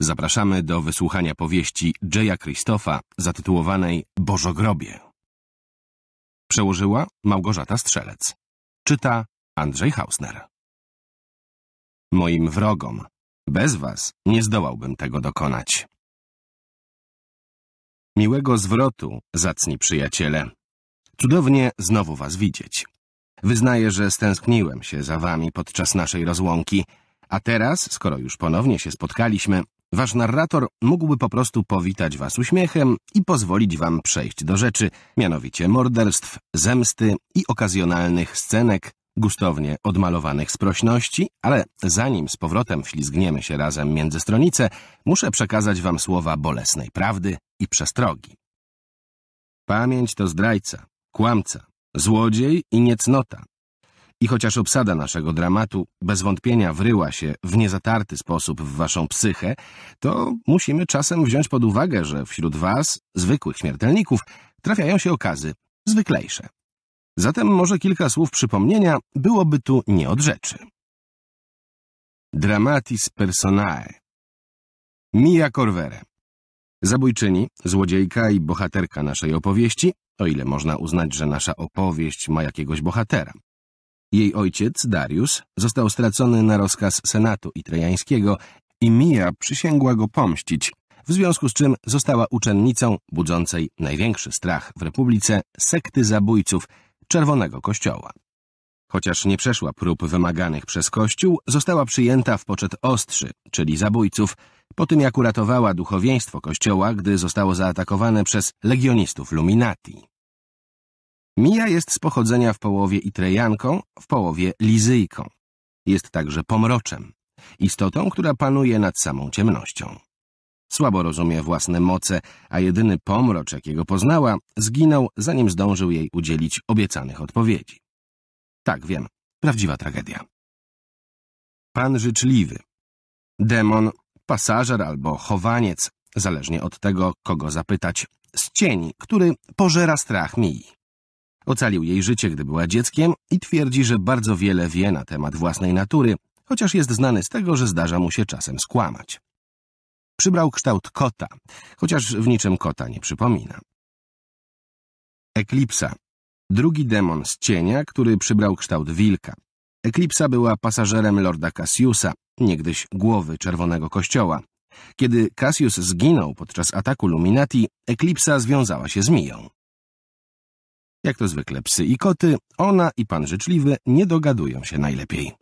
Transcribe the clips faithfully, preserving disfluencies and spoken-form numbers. Zapraszamy do wysłuchania powieści J. Krzysztofa zatytułowanej Bożogrobie. Przełożyła Małgorzata Strzelec. Czyta Andrzej Hausner. Moim wrogom, bez was nie zdołałbym tego dokonać. Miłego zwrotu, zacni przyjaciele. Cudownie znowu was widzieć. Wyznaję, że stęskniłem się za wami podczas naszej rozłąki, a teraz, skoro już ponownie się spotkaliśmy, wasz narrator mógłby po prostu powitać was uśmiechem i pozwolić wam przejść do rzeczy, mianowicie morderstw, zemsty i okazjonalnych scenek, gustownie odmalowanych z prośności, ale zanim z powrotem wślizgniemy się razem między stronice, muszę przekazać wam słowa bolesnej prawdy i przestrogi. Pamięć to zdrajca, kłamca, złodziej i niecnota. I chociaż obsada naszego dramatu bez wątpienia wryła się w niezatarty sposób w waszą psychę, to musimy czasem wziąć pod uwagę, że wśród was, zwykłych śmiertelników, trafiają się okazy zwyklejsze. Zatem może kilka słów przypomnienia byłoby tu nie od rzeczy. Dramatis personae. Mia Corvere. Zabójczyni, złodziejka i bohaterka naszej opowieści, o ile można uznać, że nasza opowieść ma jakiegoś bohatera. Jej ojciec, Darius, został stracony na rozkaz senatu itrejańskiego i Mia przysięgła go pomścić, w związku z czym została uczennicą budzącej największy strach w republice sekty zabójców Czerwonego Kościoła. Chociaż nie przeszła prób wymaganych przez Kościół, została przyjęta w poczet ostrzy, czyli zabójców, po tym jak uratowała duchowieństwo Kościoła, gdy zostało zaatakowane przez legionistów Luminati. Mia jest z pochodzenia w połowie Itrejanką, w połowie Lizyjką. Jest także pomroczem, istotą, która panuje nad samą ciemnością. Słabo rozumie własne moce, a jedyny pomrocz, jakiego poznała, zginął, zanim zdążył jej udzielić obiecanych odpowiedzi. Tak, wiem, prawdziwa tragedia. Pan życzliwy. Demon, pasażer albo chowaniec, zależnie od tego, kogo zapytać, z cieni, który pożera strach Mii. Ocalił jej życie, gdy była dzieckiem i twierdzi, że bardzo wiele wie na temat własnej natury, chociaż jest znany z tego, że zdarza mu się czasem skłamać. Przybrał kształt kota, chociaż w niczym kota nie przypomina. Eklipsa. Drugi demon z cienia, który przybrał kształt wilka. Eklipsa była pasażerem lorda Cassiusa, niegdyś głowy Czerwonego Kościoła. Kiedy Cassius zginął podczas ataku Luminati, Eklipsa związała się z Mią. Jak to zwykle psy i koty, ona i pan życzliwy nie dogadują się najlepiej.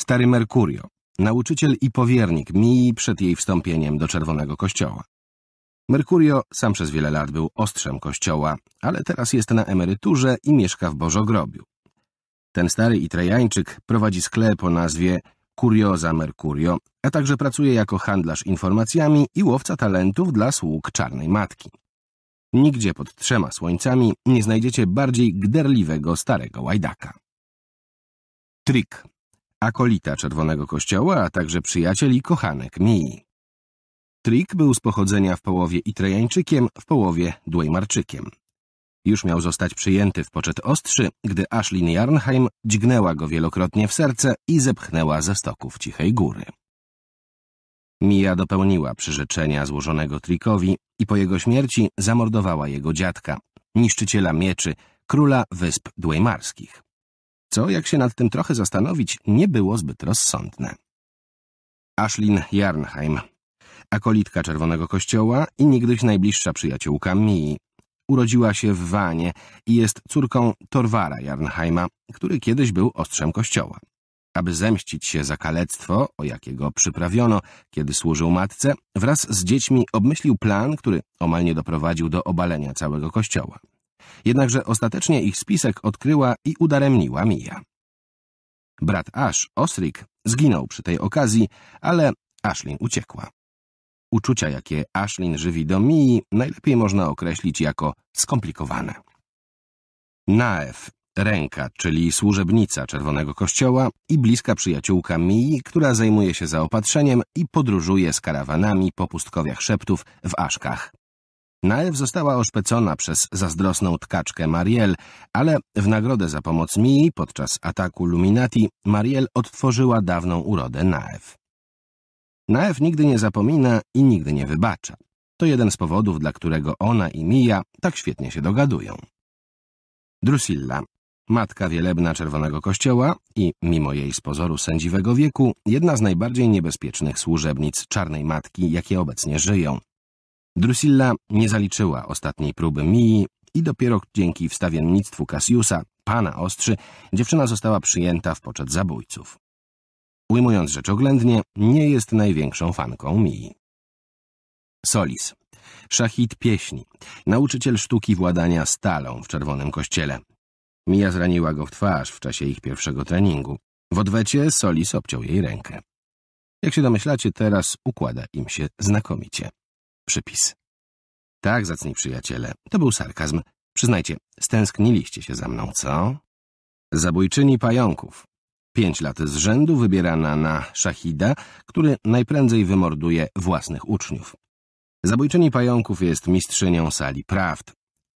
Stary Merkurio, nauczyciel i powiernik Mii przed jej wstąpieniem do Czerwonego Kościoła. Merkurio sam przez wiele lat był ostrzem Kościoła, ale teraz jest na emeryturze i mieszka w Bożogrobiu. Ten stary Itrejańczyk prowadzi sklep o nazwie Kurioza Merkurio, a także pracuje jako handlarz informacjami i łowca talentów dla sług Czarnej Matki. Nigdzie pod trzema słońcami nie znajdziecie bardziej gderliwego starego łajdaka. Trik, akolita Czerwonego Kościoła, a także przyjaciel i kochanek Mii. Trik był z pochodzenia w połowie Itrejańczykiem, w połowie Dweymarczykiem. Już miał zostać przyjęty w poczet ostrzy, gdy Ashlinn Järnheim dźgnęła go wielokrotnie w serce i zepchnęła ze stoków Cichej Góry. Mia dopełniła przyrzeczenia złożonego Trikowi i po jego śmierci zamordowała jego dziadka, niszczyciela mieczy, króla Wysp Dweymarskich. Co, jak się nad tym trochę zastanowić, nie było zbyt rozsądne. Ashlinn Järnheim, akolitka Czerwonego Kościoła i niegdyś najbliższa przyjaciółka Mii, urodziła się w Wanie i jest córką Torvara Jarnheima, który kiedyś był ostrzem Kościoła. Aby zemścić się za kalectwo, o jakiego przyprawiono, kiedy służył matce, wraz z dziećmi obmyślił plan, który omal nie doprowadził do obalenia całego kościoła. Jednakże ostatecznie ich spisek odkryła i udaremniła Mia. Brat Ash, Osric, zginął przy tej okazji, ale Ashlinn uciekła. Uczucia, jakie Ashlinn żywi do Mii, najlepiej można określić jako skomplikowane. Naef. Ręka, czyli służebnica Czerwonego Kościoła i bliska przyjaciółka Mii, która zajmuje się zaopatrzeniem i podróżuje z karawanami po pustkowiach szeptów w Aszkach. Nyah została oszpecona przez zazdrosną tkaczkę Mariel, ale w nagrodę za pomoc Mii podczas ataku Luminati Mariel odtworzyła dawną urodę Nyah. Nyah nigdy nie zapomina i nigdy nie wybacza. To jeden z powodów, dla którego ona i Mia tak świetnie się dogadują. Drusilla, matka wielebna Czerwonego Kościoła i, mimo jej z pozoru sędziwego wieku, jedna z najbardziej niebezpiecznych służebnic Czarnej Matki, jakie obecnie żyją. Drusilla nie zaliczyła ostatniej próby Mii i dopiero dzięki wstawiennictwu Cassiusa, pana ostrzy, dziewczyna została przyjęta w poczet zabójców. Ujmując rzecz oględnie, nie jest największą fanką Mii. Solis, szachit pieśni, nauczyciel sztuki władania stalą w Czerwonym Kościele. Mia zraniła go w twarz w czasie ich pierwszego treningu. W odwecie Solis obciął jej rękę. Jak się domyślacie, teraz układa im się znakomicie. Przypis. Tak, zacni przyjaciele, to był sarkazm. Przyznajcie, stęskniliście się za mną, co? Zabójczyni pająków. Pięć lat z rzędu wybierana na szachida, który najprędzej wymorduje własnych uczniów. Zabójczyni pająków jest mistrzynią sali prawd.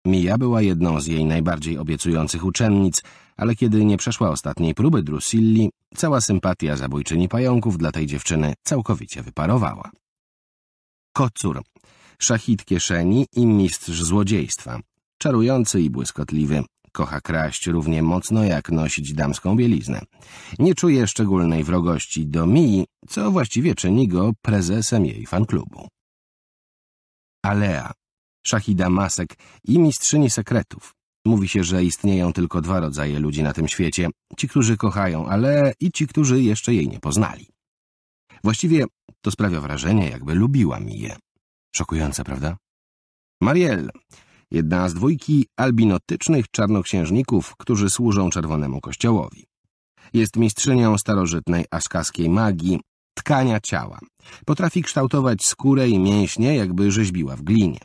Mia była jedną z jej najbardziej obiecujących uczennic, ale kiedy nie przeszła ostatniej próby Drusilli, cała sympatia zabójczyni pająków dla tej dziewczyny całkowicie wyparowała. Kocur, szachid kieszeni i mistrz złodziejstwa. Czarujący i błyskotliwy. Kocha kraść równie mocno, jak nosić damską bieliznę. Nie czuje szczególnej wrogości do Mii, co właściwie czyni go prezesem jej fanklubu. Alea, szachida masek i mistrzyni sekretów. Mówi się, że istnieją tylko dwa rodzaje ludzi na tym świecie. Ci, którzy kochają Aleę i ci, którzy jeszcze jej nie poznali. Właściwie to sprawia wrażenie, jakby lubiła Mię. Szokujące, prawda? Mariel, jedna z dwójki albinotycznych czarnoksiężników, którzy służą Czerwonemu Kościołowi. Jest mistrzynią starożytnej askaskiej magii, tkania ciała. Potrafi kształtować skórę i mięśnie, jakby rzeźbiła w glinie.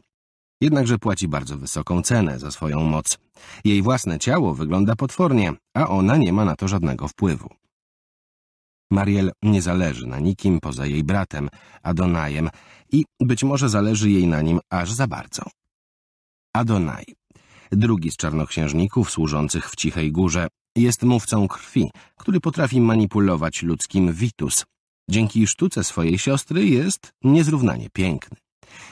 Jednakże płaci bardzo wysoką cenę za swoją moc. Jej własne ciało wygląda potwornie, a ona nie ma na to żadnego wpływu. Mariel nie zależy na nikim poza jej bratem, Adonajem, i być może zależy jej na nim aż za bardzo. Adonaj, drugi z czarnoksiężników służących w Cichej Górze, jest mówcą krwi, który potrafi manipulować ludzkim Vitus. Dzięki sztuce swojej siostry jest niezrównanie piękny.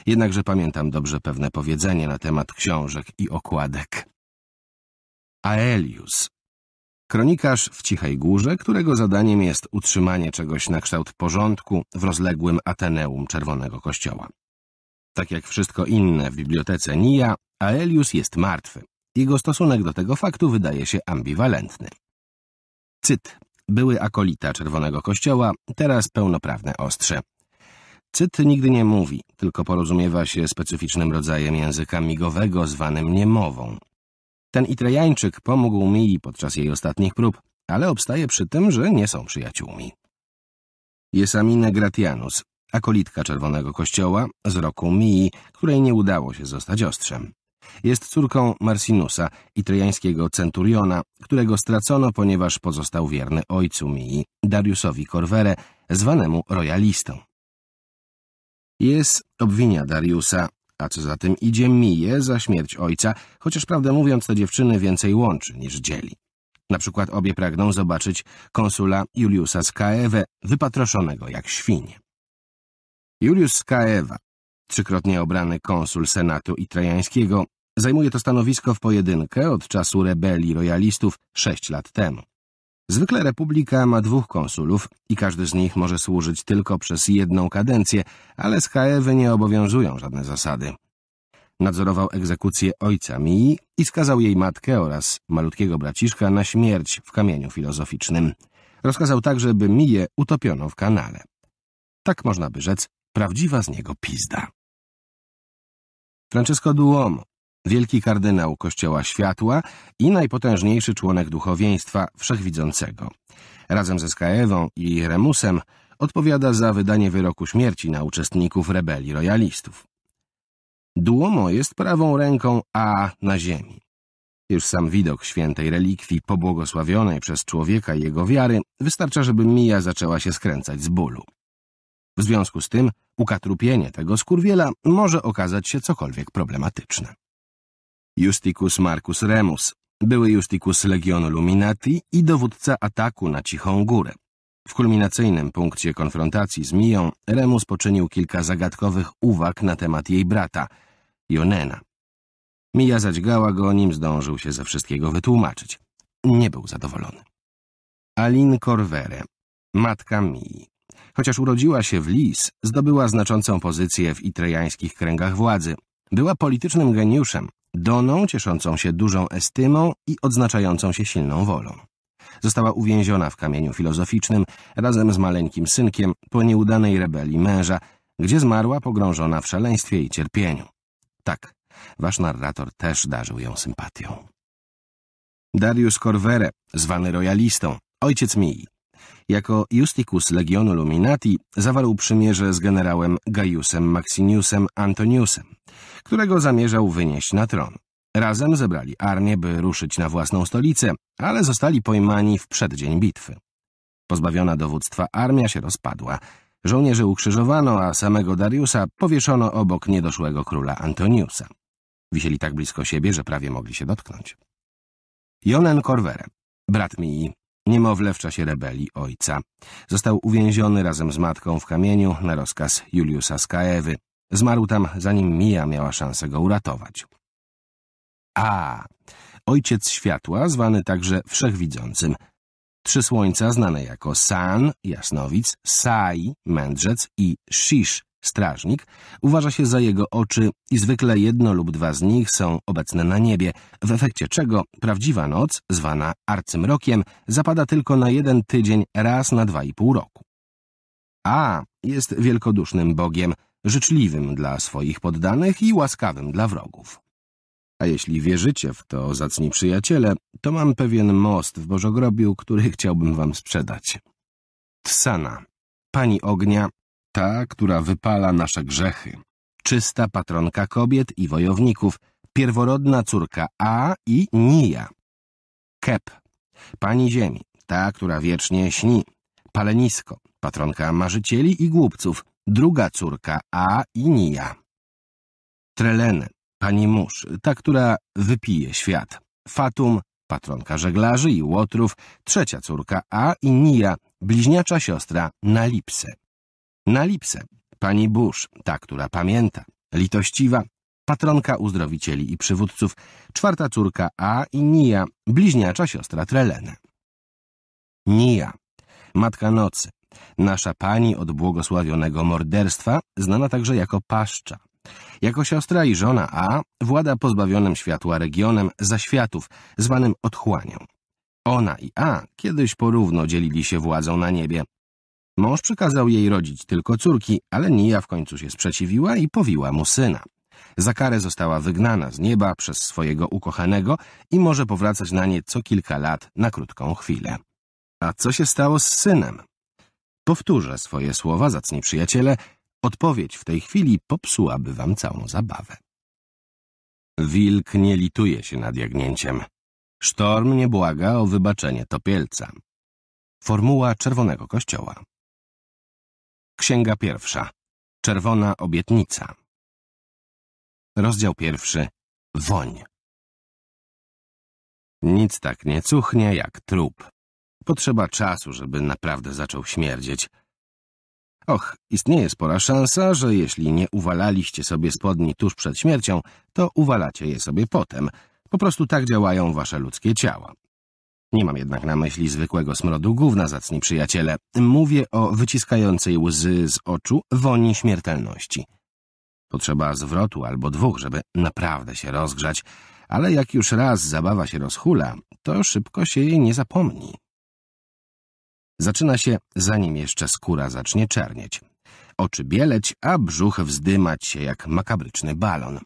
Jednakże pamiętam dobrze pewne powiedzenie na temat książek i okładek. Aelius, kronikarz w Cichej Górze, którego zadaniem jest utrzymanie czegoś na kształt porządku w rozległym Ateneum Czerwonego Kościoła. Tak jak wszystko inne w bibliotece Nyah, Aelius jest martwy. Jego stosunek do tego faktu wydaje się ambiwalentny. Cyt, były akolita Czerwonego Kościoła, teraz pełnoprawne ostrze. Cyt nigdy nie mówi, tylko porozumiewa się specyficznym rodzajem języka migowego zwanym niemową. Ten Itrejańczyk pomógł Mii podczas jej ostatnich prób, ale obstaje przy tym, że nie są przyjaciółmi. Jesamine Gratianus, akolitka Czerwonego Kościoła z roku Mii, której nie udało się zostać ostrzem. Jest córką Marsinusa, itrejańskiego centuriona, którego stracono, ponieważ pozostał wierny ojcu Mii, Dariusowi Corvere, zwanemu royalistą. Jest obwinia Dariusa, a co za tym idzie Mię za śmierć ojca, chociaż prawdę mówiąc te dziewczyny więcej łączy niż dzieli. Na przykład obie pragną zobaczyć konsula Juliusa Scaevę, wypatroszonego jak świnie. Julius Scaeva, trzykrotnie obrany konsul Senatu Itrejańskiego, zajmuje to stanowisko w pojedynkę od czasu rebelii royalistów sześć lat temu. Zwykle republika ma dwóch konsulów i każdy z nich może służyć tylko przez jedną kadencję, ale Scaevy nie obowiązują żadne zasady. Nadzorował egzekucję ojca Mii i skazał jej matkę oraz malutkiego braciszka na śmierć w kamieniu filozoficznym. Rozkazał także, by Mię utopiono w kanale. Tak można by rzec, prawdziwa z niego pizda. Francesco Duomo, wielki kardynał Kościoła Światła i najpotężniejszy członek duchowieństwa wszechwidzącego. Razem ze Scaevą i Remusem odpowiada za wydanie wyroku śmierci na uczestników rebelii royalistów. Duomo jest prawą ręką A na ziemi. Już sam widok świętej relikwii pobłogosławionej przez człowieka i jego wiary wystarcza, żeby Mia zaczęła się skręcać z bólu. W związku z tym ukatrupienie tego skurwiela może okazać się cokolwiek problematyczne. Justicus Marcus Remus, były Justicus Legionu Luminati i dowódca ataku na Cichą Górę. W kulminacyjnym punkcie konfrontacji z Miją Remus poczynił kilka zagadkowych uwag na temat jej brata, Jonena. Mija zadźgała go, nim zdążył się ze wszystkiego wytłumaczyć. Nie był zadowolony. Mia Corvere, matka Mii, chociaż urodziła się w Lis, zdobyła znaczącą pozycję w itrejańskich kręgach władzy. Była politycznym geniuszem, doną cieszącą się dużą estymą i odznaczającą się silną wolą. Została uwięziona w kamieniu filozoficznym razem z maleńkim synkiem po nieudanej rebelii męża, gdzie zmarła pogrążona w szaleństwie i cierpieniu. Tak, wasz narrator też darzył ją sympatią. Darius Corvere, zwany royalistą, ojciec Mii, jako Justicus Legionu Luminati zawarł przymierze z generałem Gaiusem Maxiniusem Antoniusem, którego zamierzał wynieść na tron. Razem zebrali armię, by ruszyć na własną stolicę, ale zostali pojmani w przeddzień bitwy. Pozbawiona dowództwa armia się rozpadła. Żołnierzy ukrzyżowano, a samego Dariusa powieszono obok niedoszłego króla Antoniusa. Wisieli tak blisko siebie, że prawie mogli się dotknąć. Jonen Corvere, brat Mii, niemowlę w czasie rebelii ojca, został uwięziony razem z matką w kamieniu na rozkaz Juliusa Scaevy. Zmarł tam, zanim Mia miała szansę go uratować. A, ojciec światła, zwany także wszechwidzącym. Trzy słońca znane jako San, jasnowic, Sai, mędrzec i Shish, strażnik, uważa się za jego oczy i zwykle jedno lub dwa z nich są obecne na niebie, w efekcie czego prawdziwa noc, zwana arcymrokiem, zapada tylko na jeden tydzień raz na dwa i pół roku. A jest wielkodusznym bogiem, życzliwym dla swoich poddanych i łaskawym dla wrogów. A jeśli wierzycie w to, zacni przyjaciele, to mam pewien most w Bożogrobiu, który chciałbym wam sprzedać. Tsana, pani ognia, ta, która wypala nasze grzechy. Czysta patronka kobiet i wojowników, pierworodna córka A i Nia. Kep, pani ziemi, ta, która wiecznie śni. Palenisko, patronka marzycieli i głupców, druga córka A i Nia. Trelene, pani mórz, ta, która wypije świat. Fatum, patronka żeglarzy i łotrów, trzecia córka A i Nia, bliźniacza siostra Nalipse. Nalipse, pani burz, ta, która pamięta. Litościwa, patronka uzdrowicieli i przywódców, czwarta córka A i Nia, bliźniacza siostra Trelene. Nia, matka nocy, nasza pani od błogosławionego morderstwa, znana także jako paszcza. Jako siostra i żona A włada pozbawionym światła regionem zaświatów, zwanym otchłanią. Ona i A kiedyś porówno dzielili się władzą na niebie. Mąż przykazał jej rodzić tylko córki, ale Nia w końcu się sprzeciwiła i powiła mu syna. Za karę została wygnana z nieba przez swojego ukochanego i może powracać na nie co kilka lat na krótką chwilę. A co się stało z synem? Powtórzę swoje słowa, zacni przyjaciele. Odpowiedź w tej chwili popsułaby wam całą zabawę. Wilk nie lituje się nad jagnięciem. Sztorm nie błaga o wybaczenie topielca. Formuła Czerwonego Kościoła. Księga pierwsza. Czerwona obietnica. Rozdział pierwszy. Woń. Nic tak nie cuchnie jak trup. Potrzeba czasu, żeby naprawdę zaczął śmierdzieć. Och, istnieje spora szansa, że jeśli nie uwalaliście sobie spodni tuż przed śmiercią, to uwalacie je sobie potem. Po prostu tak działają wasze ludzkie ciała. Nie mam jednak na myśli zwykłego smrodu gówna, zacni przyjaciele. Mówię o wyciskającej łzy z oczu woni śmiertelności. Potrzeba zwrotu albo dwóch, żeby naprawdę się rozgrzać, ale jak już raz zabawa się rozhula, to szybko się jej nie zapomni. Zaczyna się, zanim jeszcze skóra zacznie czernieć. Oczy bieleć, a brzuch wzdymać się jak makabryczny balon.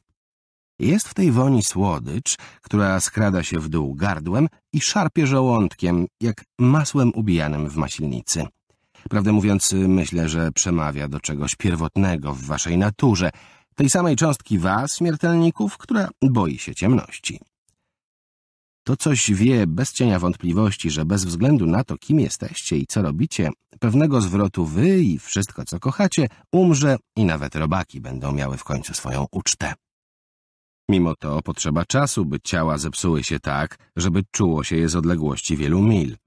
Jest w tej woni słodycz, która skrada się w dół gardłem i szarpie żołądkiem, jak masłem ubijanym w maślnicy. Prawdę mówiąc, myślę, że przemawia do czegoś pierwotnego w waszej naturze, tej samej cząstki was, śmiertelników, która boi się ciemności. To coś wie bez cienia wątpliwości, że bez względu na to, kim jesteście i co robicie, pewnego zwrotu wy i wszystko, co kochacie, umrze i nawet robaki będą miały w końcu swoją ucztę. Mimo to potrzeba czasu, by ciała zepsuły się tak, żeby czuło się je z odległości wielu mil.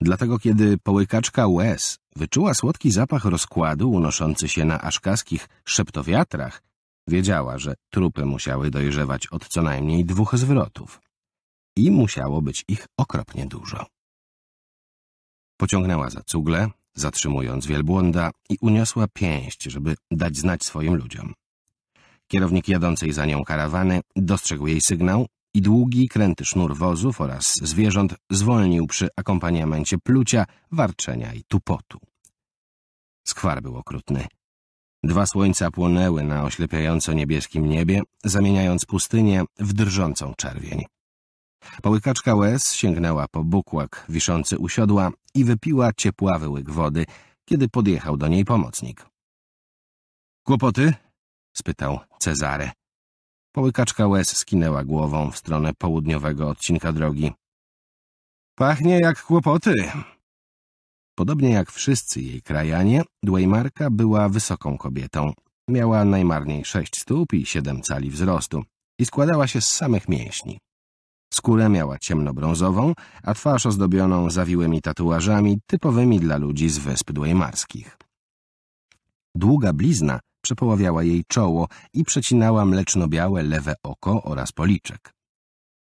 Dlatego kiedy połykaczka łez wyczuła słodki zapach rozkładu unoszący się na aszkaskich szeptowiatrach, wiedziała, że trupy musiały dojrzewać od co najmniej dwóch zwrotów. I musiało być ich okropnie dużo. Pociągnęła za cugle, zatrzymując wielbłąda, i uniosła pięść, żeby dać znać swoim ludziom. Kierownik jadącej za nią karawany dostrzegł jej sygnał i długi, kręty sznur wozów oraz zwierząt zwolnił przy akompaniamencie plucia, warczenia i tupotu. Skwar był okrutny. Dwa słońca płonęły na oślepiająco niebieskim niebie, zamieniając pustynię w drżącą czerwień. Połykaczka łez sięgnęła po bukłak wiszący u siodła i wypiła ciepławy łyk wody, kiedy podjechał do niej pomocnik. — Kłopoty? — spytał Cezare. Połykaczka łez skinęła głową w stronę południowego odcinka drogi. — Pachnie jak kłopoty! Podobnie jak wszyscy jej krajanie, Dweymarka była wysoką kobietą. Miała najmarniej sześć stóp i siedem cali wzrostu i składała się z samych mięśni. Skórę miała ciemnobrązową, a twarz ozdobioną zawiłymi tatuażami typowymi dla ludzi z Wysp Dweymarskich. Długa blizna przepoławiała jej czoło i przecinała mleczno-białe lewe oko oraz policzek.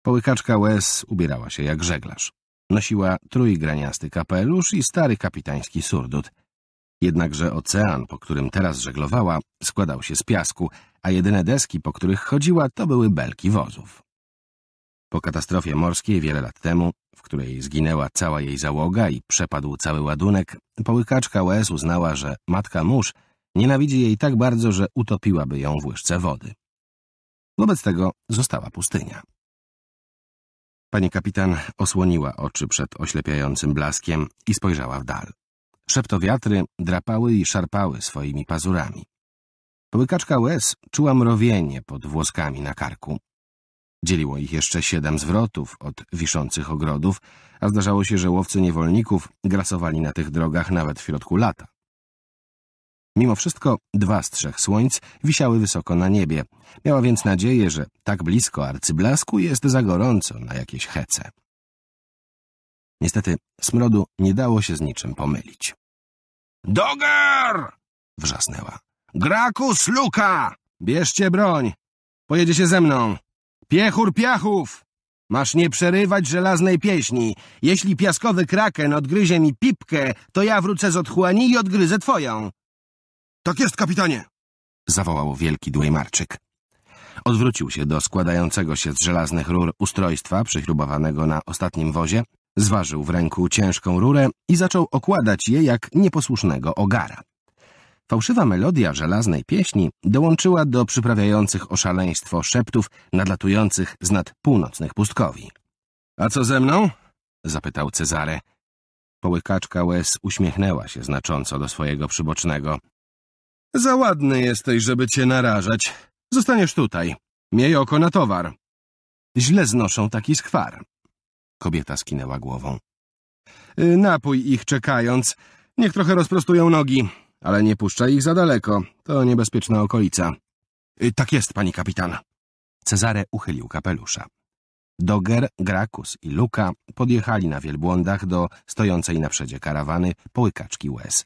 Połykaczka łez ubierała się jak żeglarz. Nosiła trójgraniasty kapelusz i stary kapitański surdut. Jednakże ocean, po którym teraz żeglowała, składał się z piasku, a jedyne deski, po których chodziła, to były belki wozów. Po katastrofie morskiej wiele lat temu, w której zginęła cała jej załoga i przepadł cały ładunek, połykaczka łez uznała, że matka mórz nienawidzi jej tak bardzo, że utopiłaby ją w łyżce wody. Wobec tego została pustynia. Pani kapitan osłoniła oczy przed oślepiającym blaskiem i spojrzała w dal. Szeptowiatry drapały i szarpały swoimi pazurami. Połykaczka łez czuła mrowienie pod włoskami na karku. Dzieliło ich jeszcze siedem zwrotów od wiszących ogrodów, a zdarzało się, że łowcy niewolników grasowali na tych drogach nawet w środku lata. Mimo wszystko dwa z trzech słońc wisiały wysoko na niebie. Miała więc nadzieję, że tak blisko arcyblasku jest za gorąco na jakieś hece. Niestety smrodu nie dało się z niczym pomylić. — Doger! — wrzasnęła. — Gracus Luca! Bierzcie broń! Pojedziecie ze mną! Piechur piachów! Masz nie przerywać żelaznej pieśni. Jeśli piaskowy kraken odgryzie mi pipkę, to ja wrócę z otchłani i odgryzę twoją. — Tak jest, kapitanie! — zawołał wielki Dweymarczyk. Odwrócił się do składającego się z żelaznych rur ustrojstwa przyśrubowanego na ostatnim wozie, zważył w ręku ciężką rurę i zaczął okładać je jak nieposłusznego ogara. Fałszywa melodia żelaznej pieśni dołączyła do przyprawiających o szaleństwo szeptów nadlatujących z nad północnych pustkowi. — A co ze mną? — zapytał Cezare. Połykaczka łez uśmiechnęła się znacząco do swojego przybocznego. — Za ładny jesteś, żeby cię narażać. Zostaniesz tutaj. Miej oko na towar. Źle znoszą taki skwar. Kobieta skinęła głową. — Napój ich czekając. Niech trochę rozprostują nogi. Ale nie puszczaj ich za daleko. To niebezpieczna okolica. — Tak jest, pani kapitan. Cezare uchylił kapelusza. Doger, Gracus i Luka podjechali na wielbłądach do stojącej na przedzie karawany połykaczki łez.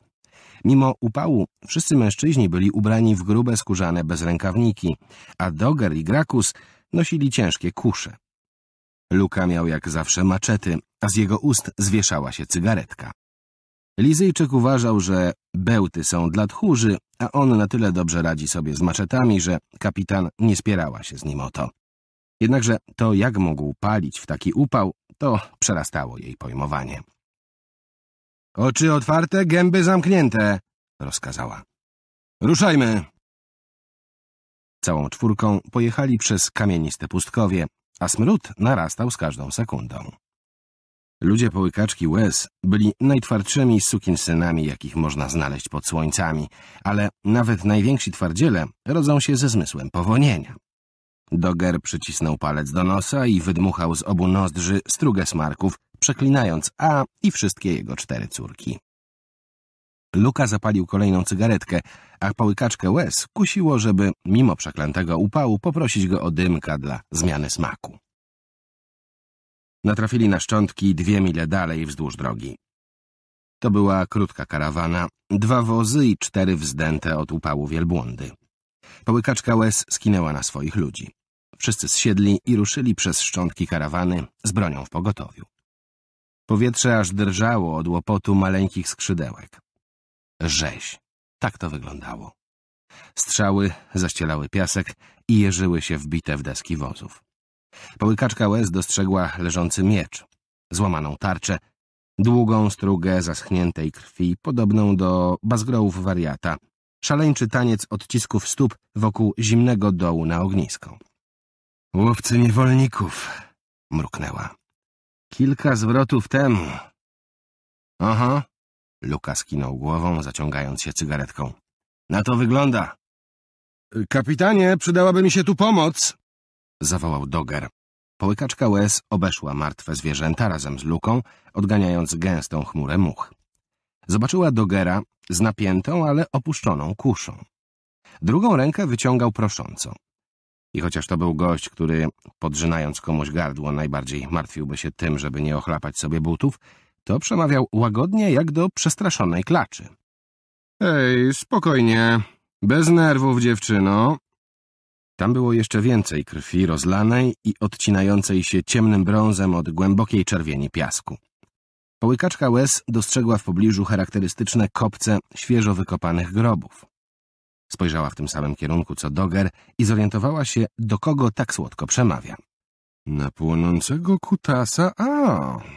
Mimo upału wszyscy mężczyźni byli ubrani w grube skórzane bezrękawniki, a Doger i Gracus nosili ciężkie kusze. Luka miał jak zawsze maczety, a z jego ust zwieszała się cygaretka. Lizyjczyk uważał, że bełty są dla tchórzy, a on na tyle dobrze radzi sobie z maczetami, że kapitan nie spierała się z nim o to. Jednakże to, jak mógł palić w taki upał, to przerastało jej pojmowanie. — Oczy otwarte, gęby zamknięte — rozkazała. — Ruszajmy! Całą czwórką pojechali przez kamieniste pustkowie, a smród narastał z każdą sekundą. Ludzie połykaczki łez byli najtwardszymi sukinsynami, jakich można znaleźć pod słońcami, ale nawet najwięksi twardziele rodzą się ze zmysłem powonienia. Doger przycisnął palec do nosa i wydmuchał z obu nozdrzy strugę smarków, przeklinając A i wszystkie jego cztery córki. Luka zapalił kolejną cygaretkę, a połykaczkę łez kusiło, żeby mimo przeklętego upału poprosić go o dymka dla zmiany smaku. Natrafili na szczątki dwie mile dalej wzdłuż drogi. To była krótka karawana, dwa wozy i cztery wzdęte od upału wielbłądy. Połykaczka łez skinęła na swoich ludzi. Wszyscy zsiedli i ruszyli przez szczątki karawany z bronią w pogotowiu. Powietrze aż drżało od łopotu maleńkich skrzydełek. Rzeź. Tak to wyglądało. Strzały zaścielały piasek i jeżyły się wbite w deski wozów. Połykaczka łez dostrzegła leżący miecz, złamaną tarczę, długą strugę zaschniętej krwi, podobną do bazgrołów wariata, szaleńczy taniec odcisków stóp wokół zimnego dołu na ognisko. Łowcy niewolników, mruknęła. Kilka zwrotów temu. Aha, Luka skinął głową, zaciągając się cygaretką. Na to wygląda. Kapitanie, przydałaby mi się tu pomoc, zawołał Doger. Połykaczka łez obeszła martwe zwierzęta razem z Luką, odganiając gęstą chmurę much. Zobaczyła Dogera z napiętą, ale opuszczoną kuszą. Drugą rękę wyciągał prosząco. I chociaż to był gość, który, podrzynając komuś gardło, najbardziej martwiłby się tym, żeby nie ochlapać sobie butów, to przemawiał łagodnie jak do przestraszonej klaczy. — Ej, spokojnie. Bez nerwów, dziewczyno. Tam było jeszcze więcej krwi rozlanej i odcinającej się ciemnym brązem od głębokiej czerwieni piasku. Połykaczka łez dostrzegła w pobliżu charakterystyczne kopce świeżo wykopanych grobów. Spojrzała w tym samym kierunku co Doger i zorientowała się, do kogo tak słodko przemawia. — Na płonącego kutasa? A,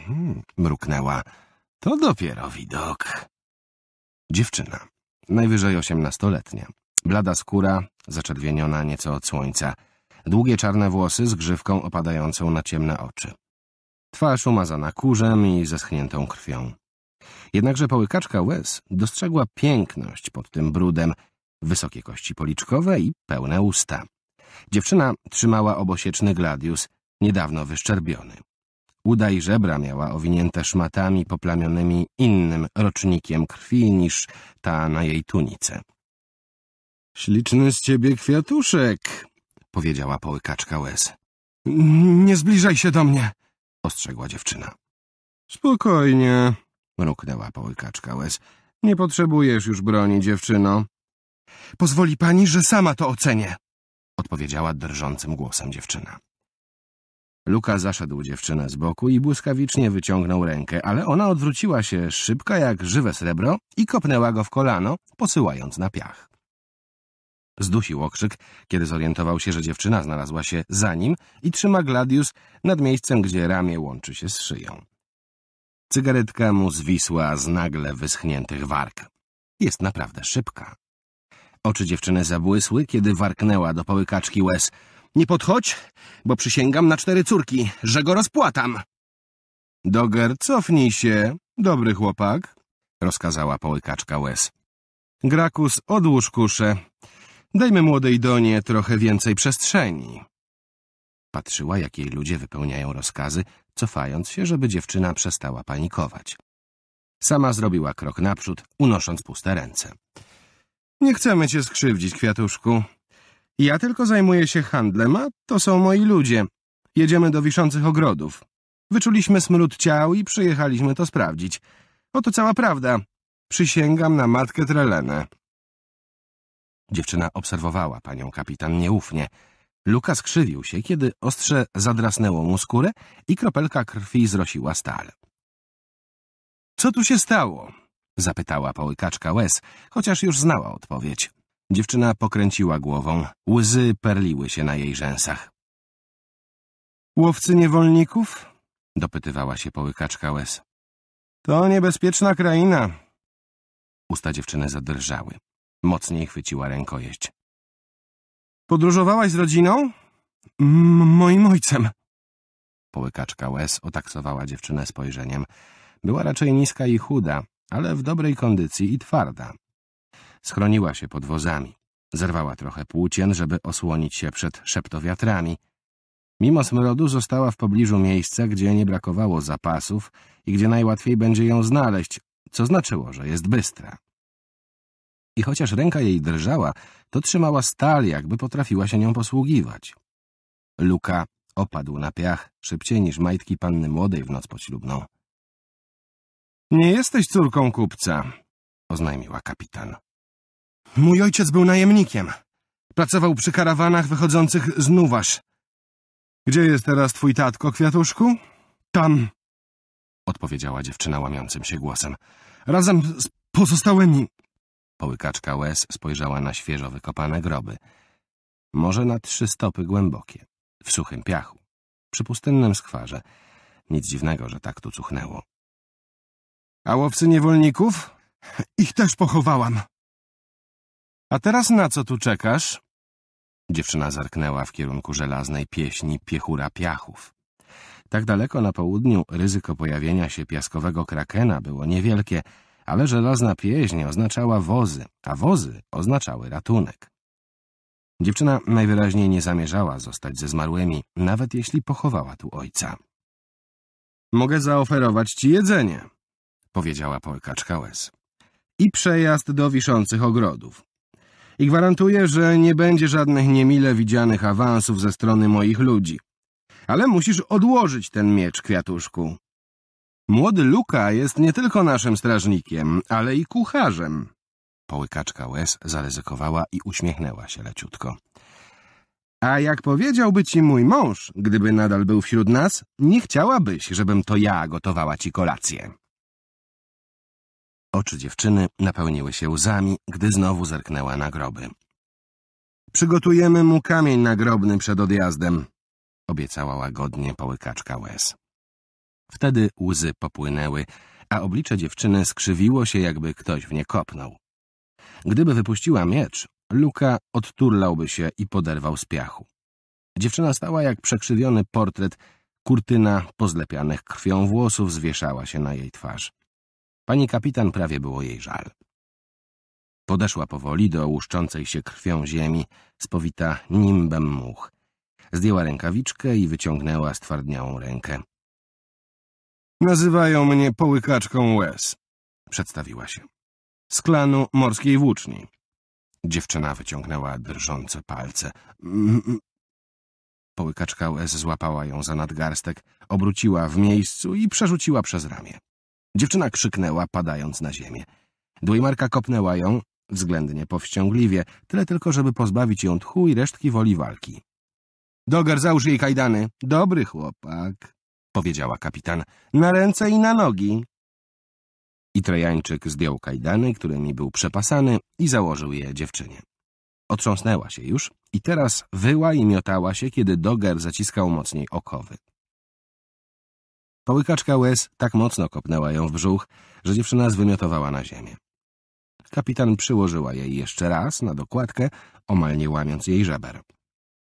hmm, mruknęła. — To dopiero widok. Dziewczyna, najwyżej osiemnastoletnia, blada skóra, zaczerwieniona nieco od słońca, długie czarne włosy z grzywką opadającą na ciemne oczy. Twarz umazana kurzem i zeschniętą krwią. Jednakże połykaczka łez dostrzegła piękność pod tym brudem, wysokie kości policzkowe i pełne usta. Dziewczyna trzymała obosieczny gladius, niedawno wyszczerbiony. Uda i żebra miała owinięte szmatami poplamionymi innym rocznikiem krwi niż ta na jej tunice. — Śliczny z ciebie kwiatuszek — powiedziała połykaczka łez. — Nie zbliżaj się do mnie — ostrzegła dziewczyna. — Spokojnie — mruknęła połykaczka łez. — Nie potrzebujesz już broni, dziewczyno. — Pozwoli pani, że sama to ocenię — odpowiedziała drżącym głosem dziewczyna. Luka zaszedł dziewczynę z boku i błyskawicznie wyciągnął rękę, ale ona odwróciła się szybka jak żywe srebro i kopnęła go w kolano, posyłając na piach. Zdusił okrzyk, kiedy zorientował się, że dziewczyna znalazła się za nim i trzyma gladius nad miejscem, gdzie ramię łączy się z szyją. Cygaretka mu zwisła z nagle wyschniętych warg. Jest naprawdę szybka. Oczy dziewczyny zabłysły, kiedy warknęła do połykaczki łez. Nie podchodź, bo przysięgam na cztery córki, że go rozpłatam. Doger, cofnij się, dobry chłopak, rozkazała połykaczka łez. Gracus, odłóż kuszę. Dajmy młodej Donie trochę więcej przestrzeni. Patrzyła, jak jej ludzie wypełniają rozkazy, cofając się, żeby dziewczyna przestała panikować. Sama zrobiła krok naprzód, unosząc puste ręce. Nie chcemy cię skrzywdzić, kwiatuszku. Ja tylko zajmuję się handlem, a to są moi ludzie. Jedziemy do Wiszących ogrodów. Wyczuliśmy smród ciał i przyjechaliśmy to sprawdzić. Oto cała prawda. Przysięgam na matkę Trelenę. Dziewczyna obserwowała panią kapitan nieufnie. Luka skrzywił się, kiedy ostrze zadrasnęło mu skórę i kropelka krwi zrosiła stal. Co tu się stało? Zapytała połykaczka łez, chociaż już znała odpowiedź. Dziewczyna pokręciła głową. Łzy perliły się na jej rzęsach. Łowcy niewolników? Dopytywała się połykaczka łez. To niebezpieczna kraina. Usta dziewczyny zadrżały. Mocniej chwyciła rękojeść. Podróżowałaś z rodziną? M moim ojcem. Połykaczka łez otaksowała dziewczynę spojrzeniem. Była raczej niska i chuda, ale w dobrej kondycji i twarda. Schroniła się pod wozami. Zerwała trochę płócien, żeby osłonić się przed szeptowiatrami. Mimo smrodu została w pobliżu miejsca, gdzie nie brakowało zapasów i gdzie najłatwiej będzie ją znaleźć, co znaczyło, że jest bystra. I chociaż ręka jej drżała, to trzymała stal, jakby potrafiła się nią posługiwać. Luka opadł na piach szybciej niż majtki panny młodej w noc poślubną. Nie jesteś córką kupca, oznajmiła kapitan. Mój ojciec był najemnikiem. Pracował przy karawanach wychodzących z Nuwasz. Gdzie jest teraz twój tatko, Kwiatuszku? Tam, odpowiedziała dziewczyna łamiącym się głosem. Razem z pozostałymi. Połykaczka łez spojrzała na świeżo wykopane groby. Może na trzy stopy głębokie, w suchym piachu, przy pustynnym skwarze. Nic dziwnego, że tak tu cuchnęło. A łowcy niewolników? Ich też pochowałam. A teraz na co tu czekasz? Dziewczyna zerknęła w kierunku żelaznej pieśni piechura piachów. Tak daleko na południu ryzyko pojawienia się piaskowego krakena było niewielkie, ale żelazna pieśń oznaczała wozy, a wozy oznaczały ratunek. Dziewczyna najwyraźniej nie zamierzała zostać ze zmarłymi, nawet jeśli pochowała tu ojca. Mogę zaoferować ci jedzenie, powiedziała połykaczka łez, i przejazd do wiszących ogrodów. I gwarantuję, że nie będzie żadnych niemile widzianych awansów ze strony moich ludzi. Ale musisz odłożyć ten miecz, Kwiatuszku. Młody Luka jest nie tylko naszym strażnikiem, ale i kucharzem. Połykaczka łez zaryzykowała i uśmiechnęła się leciutko. A jak powiedziałby ci mój mąż, gdyby nadal był wśród nas, nie chciałabyś, żebym to ja gotowała ci kolację. Oczy dziewczyny napełniły się łzami, gdy znowu zerknęła na groby. Przygotujemy mu kamień nagrobny przed odjazdem, obiecała łagodnie połykaczka łez. Wtedy łzy popłynęły, a oblicze dziewczyny skrzywiło się, jakby ktoś w nie kopnął. Gdyby wypuściła miecz, Luka odturlałby się i poderwał z piachu. Dziewczyna stała jak przekrzywiony portret, kurtyna pozlepianych krwią włosów zwieszała się na jej twarz. Pani kapitan prawie było jej żal. Podeszła powoli do łuszczącej się krwią ziemi, spowita nimbem much. Zdjęła rękawiczkę i wyciągnęła stwardniałą rękę. Nazywają mnie połykaczką łez, przedstawiła się. Z klanu morskiej włóczni. Dziewczyna wyciągnęła drżące palce. Połykaczka łez złapała ją za nadgarstek, obróciła w miejscu i przerzuciła przez ramię. Dziewczyna krzyknęła, padając na ziemię. Dwejmarka kopnęła ją, względnie powściągliwie, tyle tylko, żeby pozbawić ją tchu i resztki woli walki. Doger, załóż jej kajdany. Dobry chłopak, powiedziała kapitan. Na ręce i na nogi. Itrejańczyk zdjął kajdany, którymi był przepasany, i założył je dziewczynie. Otrząsnęła się już i teraz wyła i miotała się, kiedy Doger zaciskał mocniej okowy. Połykaczka łez tak mocno kopnęła ją w brzuch, że dziewczyna zwymiotowała na ziemię. Kapitan przyłożyła jej jeszcze raz na dokładkę, omal nie łamiąc jej żeber.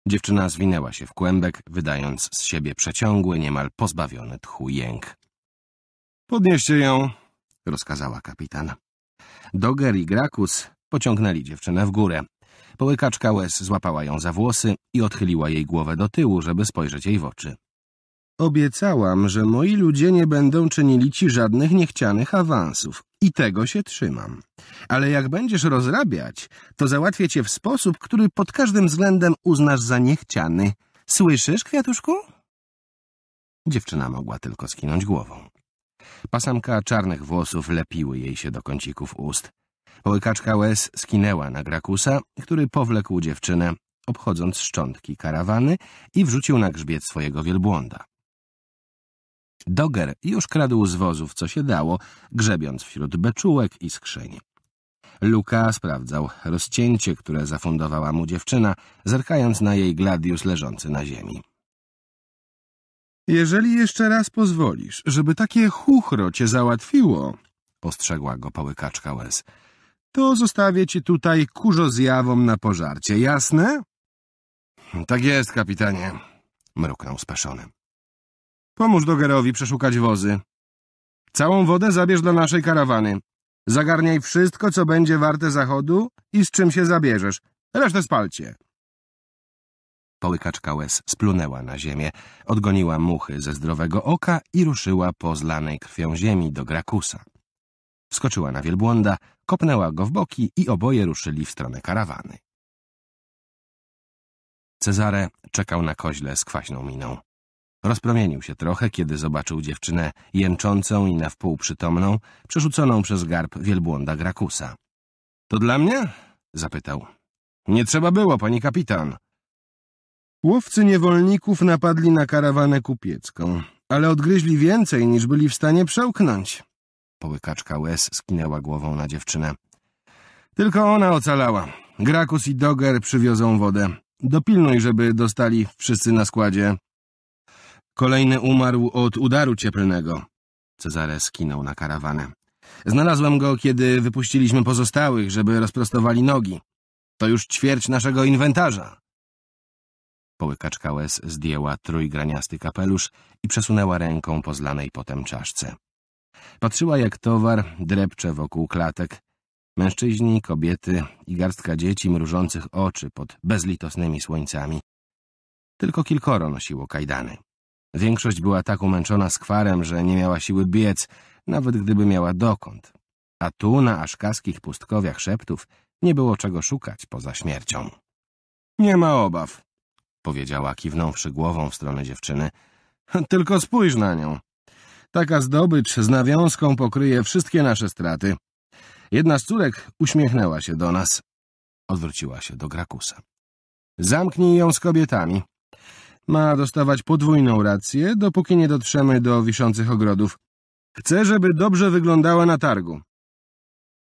Dziewczyna zwinęła się w kłębek, wydając z siebie przeciągły, niemal pozbawiony tchu jęk. — Podnieście ją! — rozkazała kapitan. Doger i Gracus pociągnęli dziewczynę w górę. Połykaczka łez złapała ją za włosy i odchyliła jej głowę do tyłu, żeby spojrzeć jej w oczy. Obiecałam, że moi ludzie nie będą czynili ci żadnych niechcianych awansów i tego się trzymam. Ale jak będziesz rozrabiać, to załatwię cię w sposób, który pod każdym względem uznasz za niechciany. Słyszysz, Kwiatuszku? Dziewczyna mogła tylko skinąć głową. Pasamka czarnych włosów lepiły jej się do kącików ust. Połykaczka łez skinęła na Gracusa, który powlekł dziewczynę, obchodząc szczątki karawany i wrzucił na grzbiet swojego wielbłąda. Doger już kradł z wozów, co się dało, grzebiąc wśród beczułek i skrzyni. Luka sprawdzał rozcięcie, które zafundowała mu dziewczyna, zerkając na jej gladius leżący na ziemi. — Jeżeli jeszcze raz pozwolisz, żeby takie chuchro cię załatwiło — ostrzegła go połykaczka łez — to zostawię ci tutaj kurzo zjawą na pożarcie, jasne? — Tak jest, kapitanie — mruknął speszony. Pomóż Dogerowi przeszukać wozy. Całą wodę zabierz do naszej karawany. Zagarniaj wszystko, co będzie warte zachodu i z czym się zabierzesz. Resztę spalcie. Połykaczka łez splunęła na ziemię, odgoniła muchy ze zdrowego oka i ruszyła po zlanej krwią ziemi do Gracusa. Skoczyła na wielbłąda, kopnęła go w boki i oboje ruszyli w stronę karawany. Cezare czekał na koźle z kwaśną miną. Rozpromienił się trochę, kiedy zobaczył dziewczynę jęczącą i na wpół przytomną, przerzuconą przez garb wielbłąda Gracusa. — To dla mnie? — zapytał. — Nie trzeba było, pani kapitan. Łowcy niewolników napadli na karawanę kupiecką, ale odgryźli więcej, niż byli w stanie przełknąć. Połykaczka łez skinęła głową na dziewczynę. Tylko ona ocalała. Gracus i Doger przywiozą wodę. Dopilnuj, żeby dostali wszyscy na składzie. Kolejny umarł od udaru cieplnego. Cezare skinął na karawanę. Znalazłem go, kiedy wypuściliśmy pozostałych, żeby rozprostowali nogi. To już ćwierć naszego inwentarza. Połykaczka łez zdjęła trójgraniasty kapelusz i przesunęła ręką po zlanej potem czaszce. Patrzyła, jak towar drepcze wokół klatek. Mężczyźni, kobiety i garstka dzieci mrużących oczy pod bezlitosnymi słońcami. Tylko kilkoro nosiło kajdany. Większość była tak umęczona skwarem, że nie miała siły biec, nawet gdyby miała dokąd. A tu, na aszkaskich pustkowiach szeptów, nie było czego szukać poza śmiercią. — Nie ma obaw — powiedziała, kiwnąwszy głową w stronę dziewczyny. — Tylko spójrz na nią. Taka zdobycz z nawiązką pokryje wszystkie nasze straty. Jedna z córek uśmiechnęła się do nas. Odwróciła się do Gracusa. Zamknij ją z kobietami. Ma dostawać podwójną rację, dopóki nie dotrzemy do wiszących ogrodów. Chcę, żeby dobrze wyglądała na targu.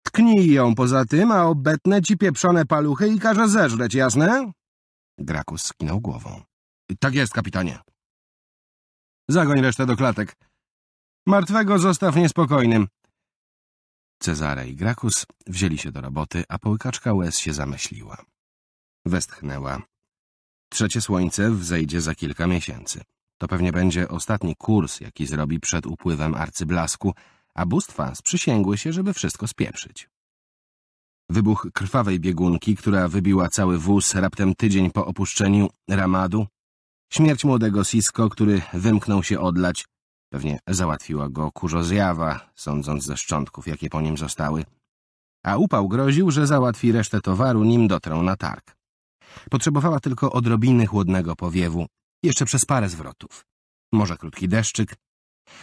Tknij ją poza tym, a obetnę ci pieprzone paluchy i każę zeżreć, jasne? Gracus skinął głową. Tak jest, kapitanie. Zagoń resztę do klatek. Martwego zostaw niespokojnym. Cezare i Gracus wzięli się do roboty, a połykaczka łez się zamyśliła. Westchnęła. Trzecie słońce wzejdzie za kilka miesięcy. To pewnie będzie ostatni kurs, jaki zrobi przed upływem arcyblasku, a bóstwa sprzysięgły się, żeby wszystko spieprzyć. Wybuch krwawej biegunki, która wybiła cały wóz raptem tydzień po opuszczeniu Ramadu. Śmierć młodego Sisko, który wymknął się odlać. Pewnie załatwiła go kurzozjawa, sądząc ze szczątków, jakie po nim zostały. A upał groził, że załatwi resztę towaru, nim dotrą na targ. Potrzebowała tylko odrobiny chłodnego powiewu, jeszcze przez parę zwrotów. Może krótki deszczyk.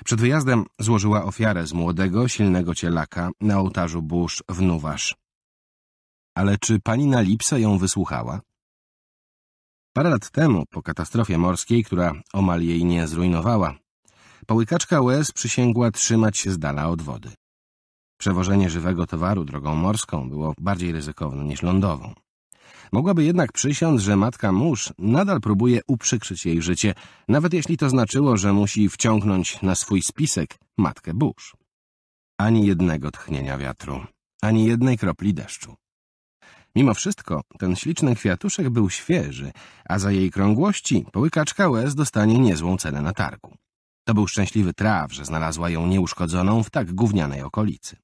Przed wyjazdem złożyła ofiarę z młodego, silnego cielaka na ołtarzu burz w Nuwasz. Ale czy pani Nalipse ją wysłuchała? Parę lat temu, po katastrofie morskiej, która omal jej nie zrujnowała, połykaczka łez przysięgła trzymać się z dala od wody. Przewożenie żywego towaru drogą morską było bardziej ryzykowne niż lądową. Mogłaby jednak przysiąc, że matka mórz nadal próbuje uprzykrzyć jej życie, nawet jeśli to znaczyło, że musi wciągnąć na swój spisek matkę burz. Ani jednego tchnienia wiatru, ani jednej kropli deszczu. Mimo wszystko ten śliczny kwiatuszek był świeży, a za jej krągłości połykaczka łez dostanie niezłą cenę na targu. To był szczęśliwy traf, że znalazła ją nieuszkodzoną w tak gównianej okolicy.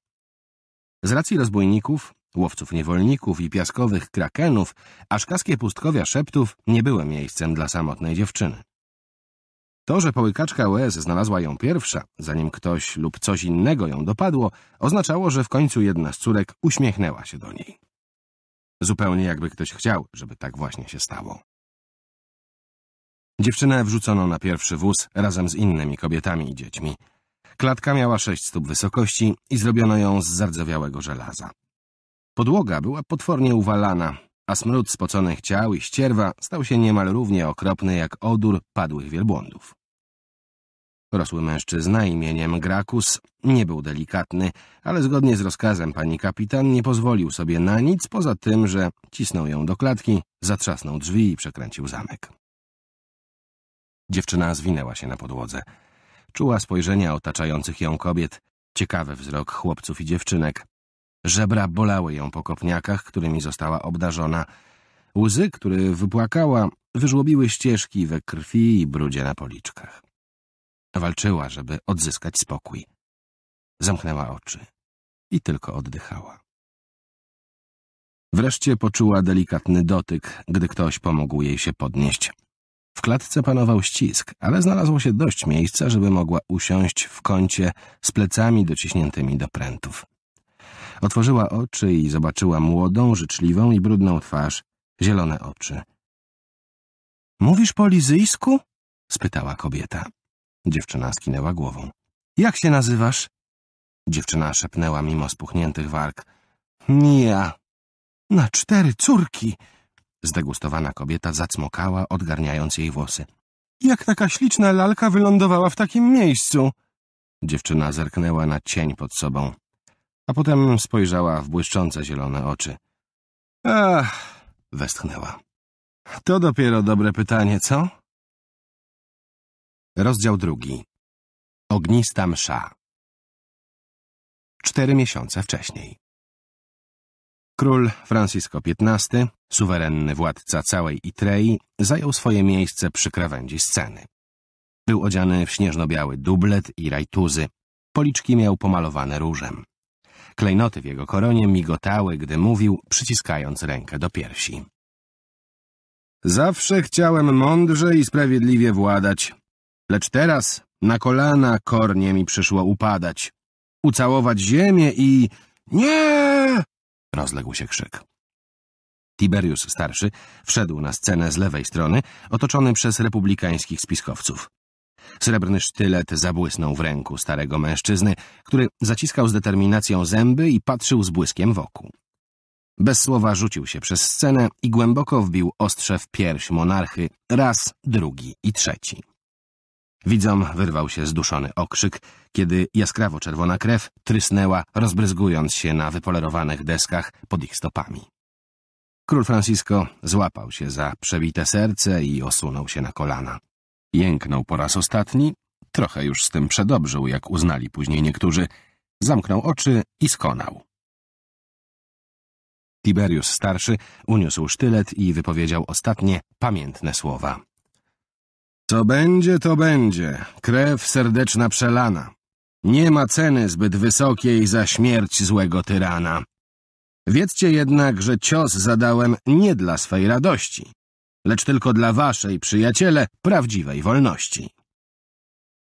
Z racji rozbójników, łowców niewolników i piaskowych krakenów, aszkaskie pustkowia szeptów nie były miejscem dla samotnej dziewczyny. To, że połykaczka łez znalazła ją pierwsza, zanim ktoś lub coś innego ją dopadło, oznaczało, że w końcu jedna z córek uśmiechnęła się do niej. Zupełnie jakby ktoś chciał, żeby tak właśnie się stało. Dziewczynę wrzucono na pierwszy wóz razem z innymi kobietami i dziećmi. Klatka miała sześć stóp wysokości i zrobiono ją z zardzewiałego żelaza. Podłoga była potwornie uwalana, a smród spoconych ciał i ścierwa stał się niemal równie okropny jak odór padłych wielbłądów. Rosły mężczyzna imieniem Gracus nie był delikatny, ale zgodnie z rozkazem pani kapitan nie pozwolił sobie na nic poza tym, że cisnął ją do klatki, zatrzasnął drzwi i przekręcił zamek. Dziewczyna zwinęła się na podłodze. Czuła spojrzenia otaczających ją kobiet, ciekawy wzrok chłopców i dziewczynek. Żebra bolały ją po kopniakach, którymi została obdarzona. Łzy, które wypłakała, wyżłobiły ścieżki we krwi i brudzie na policzkach. Walczyła, żeby odzyskać spokój. Zamknęła oczy i tylko oddychała. Wreszcie poczuła delikatny dotyk, gdy ktoś pomógł jej się podnieść. W klatce panował ścisk, ale znalazło się dość miejsca, żeby mogła usiąść w kącie z plecami dociśniętymi do prętów. Otworzyła oczy i zobaczyła młodą, życzliwą i brudną twarz, zielone oczy. — Mówisz po lizyjsku? — spytała kobieta. Dziewczyna skinęła głową. Jak się nazywasz? Dziewczyna szepnęła mimo spuchniętych warg. Mia. Na cztery córki. Zdegustowana kobieta zacmokała, odgarniając jej włosy. Jak taka śliczna lalka wylądowała w takim miejscu? Dziewczyna zerknęła na cień pod sobą, a potem spojrzała w błyszczące zielone oczy. Ach, westchnęła. To dopiero dobre pytanie, co? Rozdział drugi. Ognista msza. Cztery miesiące wcześniej. Król Francisco piętnasty, suwerenny władca całej Itrei, zajął swoje miejsce przy krawędzi sceny. Był odziany w śnieżno-biały dublet i rajtuzy. Policzki miał pomalowane różem. Klejnoty w jego koronie migotały, gdy mówił, przyciskając rękę do piersi. Zawsze chciałem mądrze i sprawiedliwie władać, lecz teraz na kolana kornie mi przyszło upadać, ucałować ziemię i... Nie! Rozległ się krzyk. Tiberius Starszy wszedł na scenę z lewej strony, otoczony przez republikańskich spiskowców. Srebrny sztylet zabłysnął w ręku starego mężczyzny, który zaciskał z determinacją zęby i patrzył z błyskiem wokół. Bez słowa rzucił się przez scenę i głęboko wbił ostrze w pierś monarchy raz, drugi i trzeci. Widzom wyrwał się zduszony okrzyk, kiedy jaskrawo-czerwona krew trysnęła, rozbryzgując się na wypolerowanych deskach pod ich stopami. Król Francisco złapał się za przebite serce i osunął się na kolana. Jęknął po raz ostatni, trochę już z tym przedobrzył, jak uznali później niektórzy, zamknął oczy i skonał. Tiberius Starszy uniósł sztylet i wypowiedział ostatnie, pamiętne słowa. Co będzie, to będzie. Krew serdeczna przelana. Nie ma ceny zbyt wysokiej za śmierć złego tyrana. Wiedzcie jednak, że cios zadałem nie dla swej radości, lecz tylko dla waszej, przyjaciele, prawdziwej wolności.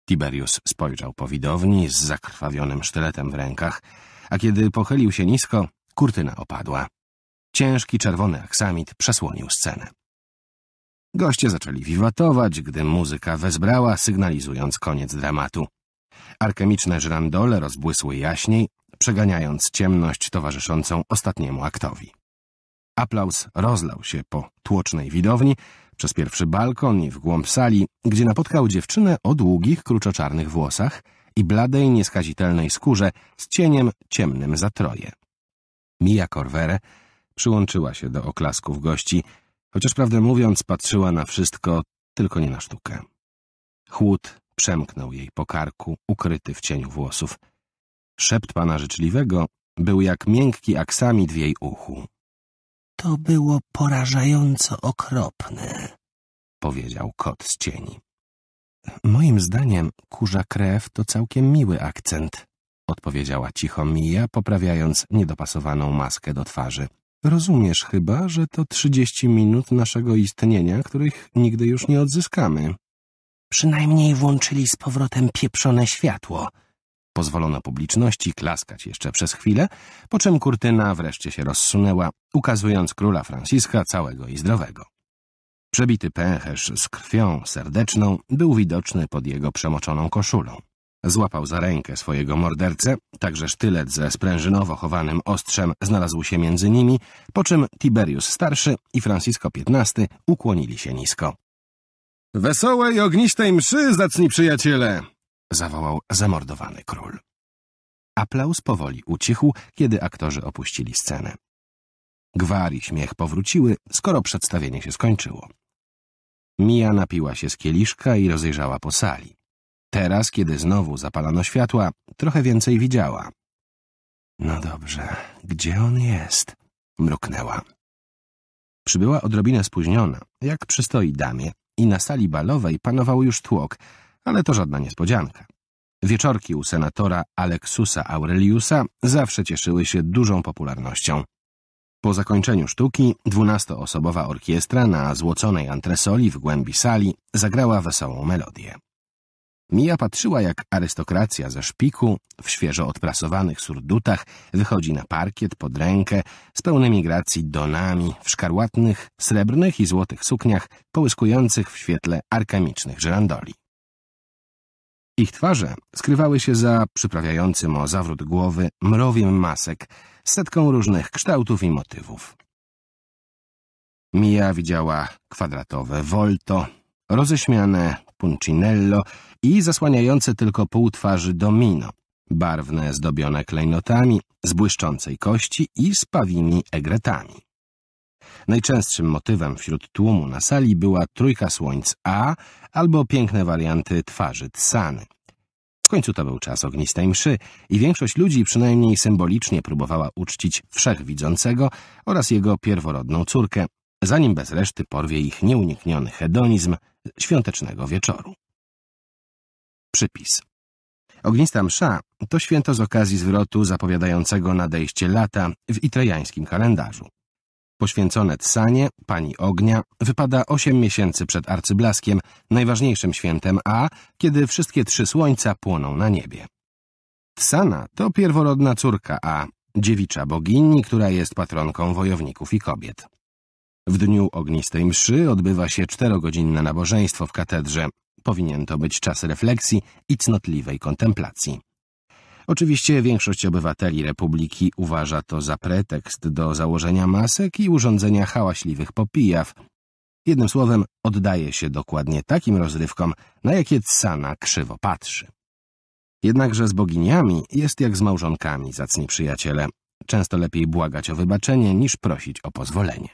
Tiberius spojrzał po widowni z zakrwawionym sztyletem w rękach, a kiedy pochylił się nisko, kurtyna opadła. Ciężki czerwony aksamit przesłonił scenę. Goście zaczęli wiwatować, gdy muzyka wezbrała, sygnalizując koniec dramatu. Alchemiczne żrandole rozbłysły jaśniej, przeganiając ciemność towarzyszącą ostatniemu aktowi. Aplauz rozlał się po tłocznej widowni, przez pierwszy balkon i w głąb sali, gdzie napotkał dziewczynę o długich, kruczoczarnych włosach i bladej, nieskazitelnej skórze z cieniem ciemnym za troje. Mia Corvere przyłączyła się do oklasków gości, chociaż prawdę mówiąc patrzyła na wszystko, tylko nie na sztukę. Chłód przemknął jej po karku, ukryty w cieniu włosów. Szept pana życzliwego był jak miękki aksamit w jej uchu. To było porażająco okropne, powiedział kot z cieni. Moim zdaniem kurza krew to całkiem miły akcent, odpowiedziała cicho Mia, poprawiając niedopasowaną maskę do twarzy. Rozumiesz chyba, że to trzydzieści minut naszego istnienia, których nigdy już nie odzyskamy. Przynajmniej włączyli z powrotem pieprzone światło. Pozwolono publiczności klaskać jeszcze przez chwilę, po czym kurtyna wreszcie się rozsunęła, ukazując króla Franciska całego i zdrowego. Przebity pęcherz z krwią serdeczną był widoczny pod jego przemoczoną koszulą. Złapał za rękę swojego mordercę, także sztylet ze sprężynowo chowanym ostrzem znalazł się między nimi, po czym Tiberius Starszy i Francisco piętnasty ukłonili się nisko. — Wesołej, ognistej mszy, zacni przyjaciele! — zawołał zamordowany król. Aplauz powoli ucichł, kiedy aktorzy opuścili scenę. Gwar i śmiech powróciły, skoro przedstawienie się skończyło. Mia napiła się z kieliszka i rozejrzała po sali. Teraz, kiedy znowu zapalano światła, trochę więcej widziała. No dobrze, gdzie on jest? Mruknęła. Przybyła odrobinę spóźniona, jak przystoi damie, i na sali balowej panował już tłok, ale to żadna niespodzianka. Wieczorki u senatora Aleksusa Aureliusa zawsze cieszyły się dużą popularnością. Po zakończeniu sztuki dwunastoosobowa orkiestra na złoconej antresoli w głębi sali zagrała wesołą melodię. Mia patrzyła, jak arystokracja ze szpiku w świeżo odprasowanych surdutach wychodzi na parkiet pod rękę z pełnymi gracji donami w szkarłatnych, srebrnych i złotych sukniach połyskujących w świetle arkamicznych żyrandoli. Ich twarze skrywały się za przyprawiającym o zawrót głowy mrowiem masek z setką różnych kształtów i motywów. Mia widziała kwadratowe volto, roześmiane puncinello i zasłaniające tylko pół twarzy domino, barwne zdobione klejnotami z błyszczącej kości i z pawimi egretami. Najczęstszym motywem wśród tłumu na sali była trójka słońc A albo piękne warianty twarzy Tsany. W końcu to był czas ognistej mszy i większość ludzi przynajmniej symbolicznie próbowała uczcić Wszechwidzącego oraz jego pierworodną córkę, zanim bez reszty porwie ich nieunikniony hedonizm świątecznego wieczoru. Przypis. Ognista msza to święto z okazji zwrotu zapowiadającego nadejście lata w itrejańskim kalendarzu. Poświęcone Tsanie, Pani Ognia, wypada osiem miesięcy przed arcyblaskiem, najważniejszym świętem A, kiedy wszystkie trzy słońca płoną na niebie. Tsana to pierworodna córka A, dziewicza bogini, która jest patronką wojowników i kobiet. W dniu ognistej mszy odbywa się czterogodzinne nabożeństwo w katedrze. Powinien to być czas refleksji i cnotliwej kontemplacji. Oczywiście większość obywateli Republiki uważa to za pretekst do założenia masek i urządzenia hałaśliwych popijaw. Jednym słowem, oddaje się dokładnie takim rozrywkom, na jakie Tsana krzywo patrzy. Jednakże z boginiami jest jak z małżonkami, zacni przyjaciele. Często lepiej błagać o wybaczenie niż prosić o pozwolenie.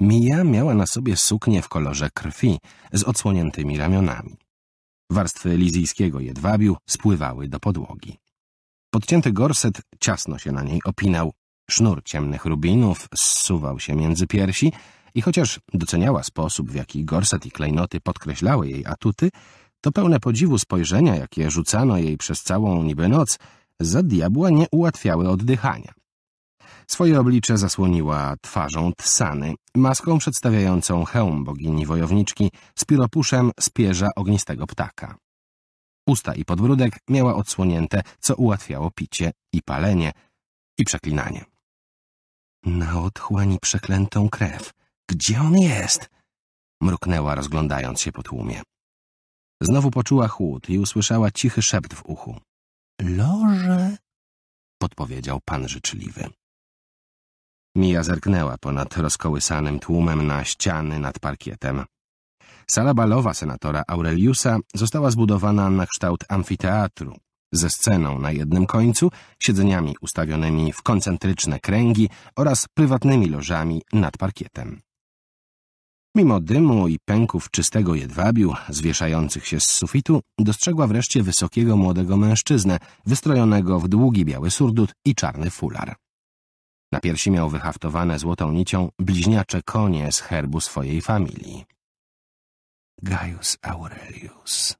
Mia miała na sobie suknię w kolorze krwi z odsłoniętymi ramionami. Warstwy lizyjskiego jedwabiu spływały do podłogi. Podcięty gorset ciasno się na niej opinał, sznur ciemnych rubinów zsuwał się między piersi i chociaż doceniała sposób, w jaki gorset i klejnoty podkreślały jej atuty, to pełne podziwu spojrzenia, jakie rzucano jej przez całą niby noc, za diabła nie ułatwiały oddychania. Swoje oblicze zasłoniła twarzą Tsany, maską przedstawiającą hełm bogini wojowniczki z pióropuszem z pierza ognistego ptaka. Usta i podbródek miała odsłonięte, co ułatwiało picie i palenie, i przeklinanie. Na otchłani przeklętą krew. Gdzie on jest? Mruknęła, rozglądając się po tłumie. Znowu poczuła chłód i usłyszała cichy szept w uchu. Loże? Podpowiedział pan życzliwy. Mia zerknęła ponad rozkołysanym tłumem na ściany nad parkietem. Sala balowa senatora Aureliusa została zbudowana na kształt amfiteatru, ze sceną na jednym końcu, siedzeniami ustawionymi w koncentryczne kręgi oraz prywatnymi lożami nad parkietem. Mimo dymu i pęków czystego jedwabiu zwieszających się z sufitu, dostrzegła wreszcie wysokiego młodego mężczyznę wystrojonego w długi biały surdut i czarny fular. Na piersi miał wyhaftowane złotą nicią bliźniacze konie z herbu swojej familii. Gaius Aurelius.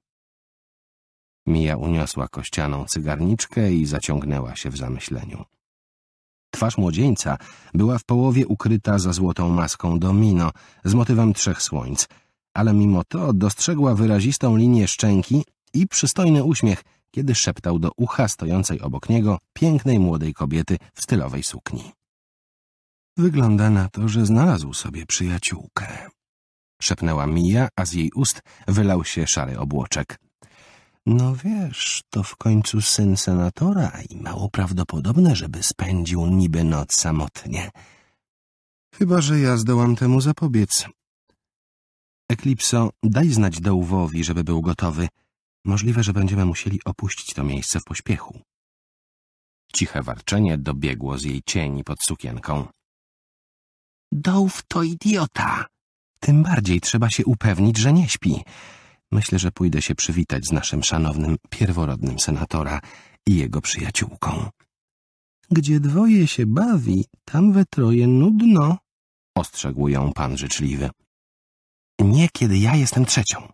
Mia uniosła kościaną cygarniczkę i zaciągnęła się w zamyśleniu. Twarz młodzieńca była w połowie ukryta za złotą maską domino z motywem trzech słońc, ale mimo to dostrzegła wyrazistą linię szczęki i przystojny uśmiech, kiedy szeptał do ucha stojącej obok niego pięknej młodej kobiety w stylowej sukni. Wygląda na to, że znalazł sobie przyjaciółkę. Szepnęła Mia, a z jej ust wylał się szary obłoczek. No wiesz, to w końcu syn senatora i mało prawdopodobne, żeby spędził niby noc samotnie. Chyba że ja zdołam temu zapobiec. Eklipso, daj znać Dołwowi, żeby był gotowy. Możliwe, że będziemy musieli opuścić to miejsce w pośpiechu. Ciche warczenie dobiegło z jej cieni pod sukienką. Dołw to idiota! Tym bardziej trzeba się upewnić, że nie śpi. Myślę, że pójdę się przywitać z naszym szanownym pierworodnym senatora i jego przyjaciółką. Gdzie dwoje się bawi, tam we troje nudno, ostrzegł ją pan życzliwy. Nie, kiedy ja jestem trzecią.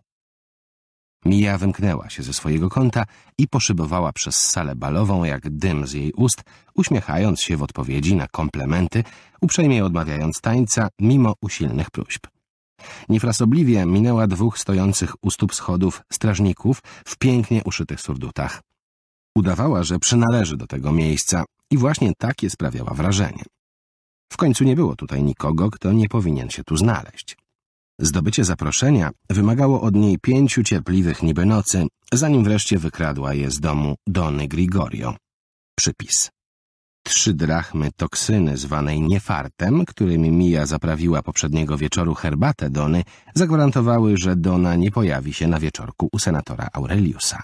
Mia wymknęła się ze swojego kąta i poszybowała przez salę balową jak dym z jej ust, uśmiechając się w odpowiedzi na komplementy, uprzejmie odmawiając tańca mimo usilnych próśb. Niefrasobliwie minęła dwóch stojących u stóp schodów strażników w pięknie uszytych surdutach. Udawała, że przynależy do tego miejsca i właśnie takie sprawiała wrażenie. W końcu nie było tutaj nikogo, kto nie powinien się tu znaleźć. Zdobycie zaproszenia wymagało od niej pięciu cierpliwych niby nocy, zanim wreszcie wykradła je z domu Dony Grigorio. Przypis. Trzy drachmy toksyny zwanej niefartem, którymi Mia zaprawiła poprzedniego wieczoru herbatę Dony, zagwarantowały, że Dona nie pojawi się na wieczorku u senatora Aureliusa.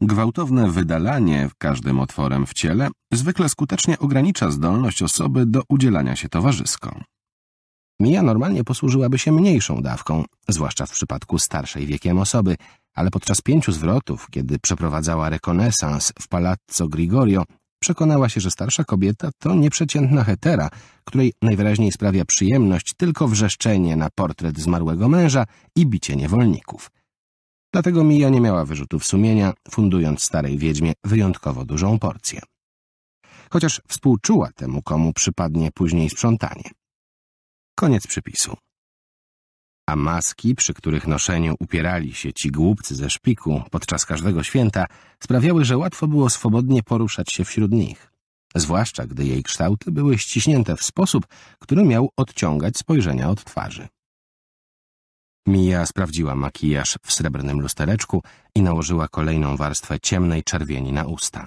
Gwałtowne wydalanie każdym otworem w ciele zwykle skutecznie ogranicza zdolność osoby do udzielania się towarzyskom. Mia normalnie posłużyłaby się mniejszą dawką, zwłaszcza w przypadku starszej wiekiem osoby, ale podczas pięciu zwrotów, kiedy przeprowadzała rekonesans w Palazzo Grigorio, przekonała się, że starsza kobieta to nieprzeciętna hetera, której najwyraźniej sprawia przyjemność tylko wrzeszczenie na portret zmarłego męża i bicie niewolników. Dlatego Mia nie miała wyrzutów sumienia, fundując starej wiedźmie wyjątkowo dużą porcję. Chociaż współczuła temu, komu przypadnie później sprzątanie. Koniec przypisu. A maski, przy których noszeniu upierali się ci głupcy ze szpiku podczas każdego święta, sprawiały, że łatwo było swobodnie poruszać się wśród nich. Zwłaszcza gdy jej kształty były ściśnięte w sposób, który miał odciągać spojrzenia od twarzy. Mia sprawdziła makijaż w srebrnym lustereczku i nałożyła kolejną warstwę ciemnej czerwieni na usta.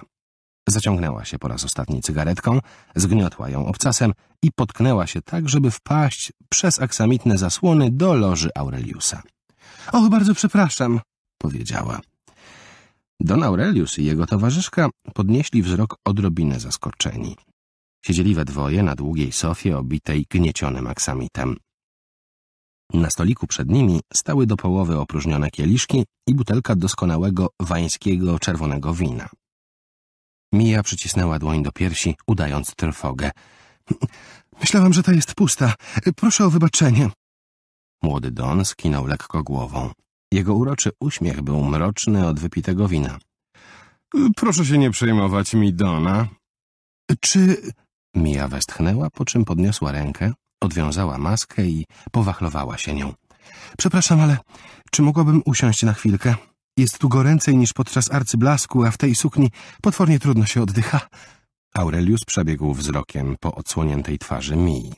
Zaciągnęła się po raz ostatni cygaretką, zgniotła ją obcasem i potknęła się tak, żeby wpaść przez aksamitne zasłony do loży Aureliusa. — Och, bardzo przepraszam — powiedziała. Don Aurelius i jego towarzyszka podnieśli wzrok odrobinę zaskoczeni. Siedzieli we dwoje na długiej sofie obitej gniecionym aksamitem. Na stoliku przed nimi stały do połowy opróżnione kieliszki i butelka doskonałego wańskiego czerwonego wina. Mia przycisnęła dłoń do piersi, udając trwogę. — Myślałam, że ta jest pusta. Proszę o wybaczenie. Młody Don skinął lekko głową. Jego uroczy uśmiech był mroczny od wypitego wina. — Proszę się nie przejmować mi, Dona. — Czy... Mia westchnęła, po czym podniosła rękę, odwiązała maskę i powachlowała się nią. — Przepraszam, ale czy mogłabym usiąść na chwilkę? Jest tu goręcej niż podczas arcyblasku, a w tej sukni potwornie trudno się oddycha. Aurelius przebiegł wzrokiem po odsłoniętej twarzy Mii.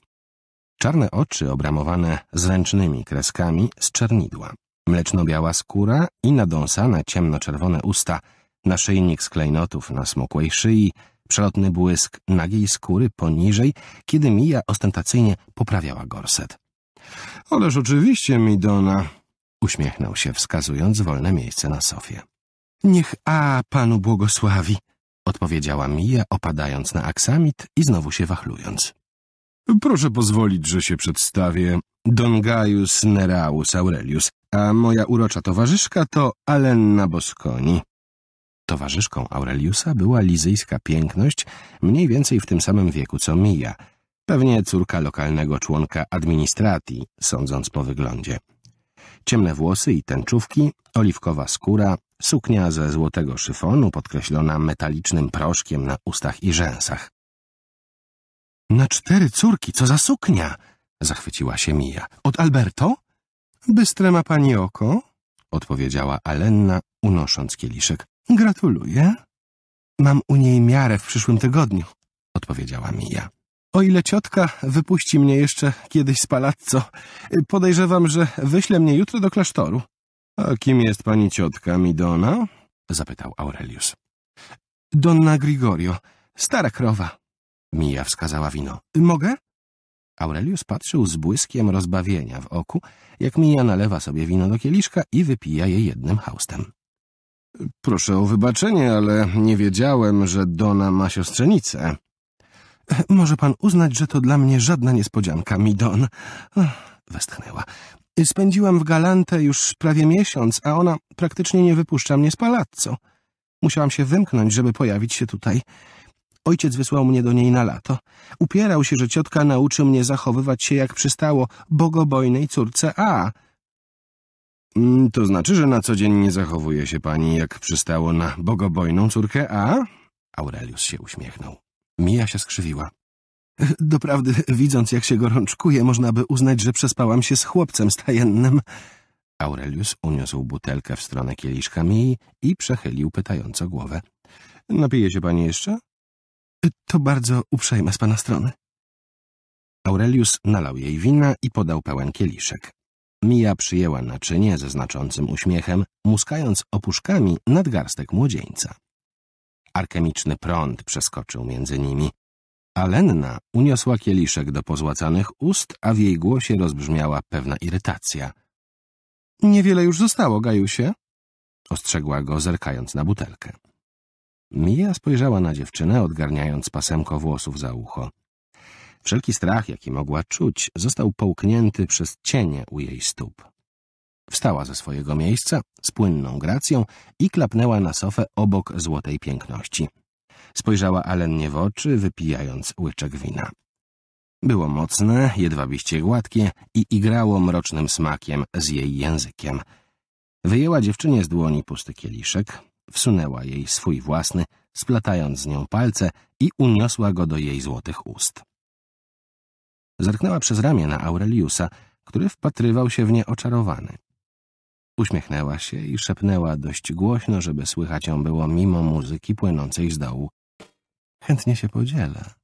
Czarne oczy obramowane zręcznymi kreskami z czernidła, mleczno-biała skóra i nadąsane ciemnoczerwone usta, naszyjnik z klejnotów na smukłej szyi, przelotny błysk nagiej skóry poniżej, kiedy Mia ostentacyjnie poprawiała gorset. — Ależ oczywiście, Midona! Uśmiechnął się, wskazując wolne miejsce na sofie. — Niech A panu błogosławi! Odpowiedziała Mia, opadając na aksamit i znowu się wachlując. — Proszę pozwolić, że się przedstawię. Don Gaius Neraus Aurelius, a moja urocza towarzyszka to Alenna Bosconi. Towarzyszką Aureliusa była lizyjska piękność, mniej więcej w tym samym wieku co Mia. Pewnie córka lokalnego członka administratii, sądząc po wyglądzie. Ciemne włosy i tęczówki, oliwkowa skóra, suknia ze złotego szyfonu podkreślona metalicznym proszkiem na ustach i rzęsach. — Na cztery córki, co za suknia! — zachwyciła się Mia. — Od Alberto? — Bystre ma pani oko — odpowiedziała Alenna, unosząc kieliszek. — Gratuluję. — Mam u niej miarę w przyszłym tygodniu — odpowiedziała Mia. O ile ciotka wypuści mnie jeszcze kiedyś z palazzo, podejrzewam, że wyśle mnie jutro do klasztoru. — A kim jest pani ciotka, Midona? — zapytał Aurelius. — Donna Grigorio, stara krowa. Mia wskazała wino. — Mogę? Aurelius patrzył z błyskiem rozbawienia w oku, jak Mia nalewa sobie wino do kieliszka i wypija je jednym haustem. — Proszę o wybaczenie, ale nie wiedziałem, że Donna ma siostrzenicę. — Może pan uznać, że to dla mnie żadna niespodzianka, Midon. — westchnęła. — Spędziłam w Galante już prawie miesiąc, a ona praktycznie nie wypuszcza mnie z palazzo. Musiałam się wymknąć, żeby pojawić się tutaj. Ojciec wysłał mnie do niej na lato. Upierał się, że ciotka nauczy mnie zachowywać się, jak przystało, bogobojnej córce A. — To znaczy, że na co dzień nie zachowuje się pani, jak przystało na bogobojną córkę A? Aurelius się uśmiechnął. Mia się skrzywiła. Doprawdy, widząc jak się gorączkuje, można by uznać, że przespałam się z chłopcem stajennym. Aurelius uniósł butelkę w stronę kieliszka Mii i przechylił pytająco głowę. Napije się pani jeszcze? To bardzo uprzejme z pana strony. Aurelius nalał jej wina i podał pełen kieliszek. Mia przyjęła naczynie ze znaczącym uśmiechem, muskając opuszkami nadgarstek młodzieńca. Alchemiczny prąd przeskoczył między nimi. Alenna uniosła kieliszek do pozłacanych ust, a w jej głosie rozbrzmiała pewna irytacja. — Niewiele już zostało, Gajusie — ostrzegła go, zerkając na butelkę. Mia spojrzała na dziewczynę, odgarniając pasemko włosów za ucho. Wszelki strach, jaki mogła czuć, został połknięty przez cienie u jej stóp. Wstała ze swojego miejsca z płynną gracją i klapnęła na sofę obok złotej piękności. Spojrzała Alennie w oczy, wypijając łyczek wina. Było mocne, jedwabiście gładkie i igrało mrocznym smakiem z jej językiem. Wyjęła dziewczynie z dłoni pusty kieliszek, wsunęła jej swój własny, splatając z nią palce i uniosła go do jej złotych ust. Zerknęła przez ramię na Aureliusa, który wpatrywał się w nie oczarowany. Uśmiechnęła się i szepnęła dość głośno, żeby słychać ją było mimo muzyki płynącej z dołu. — Chętnie się podzielę.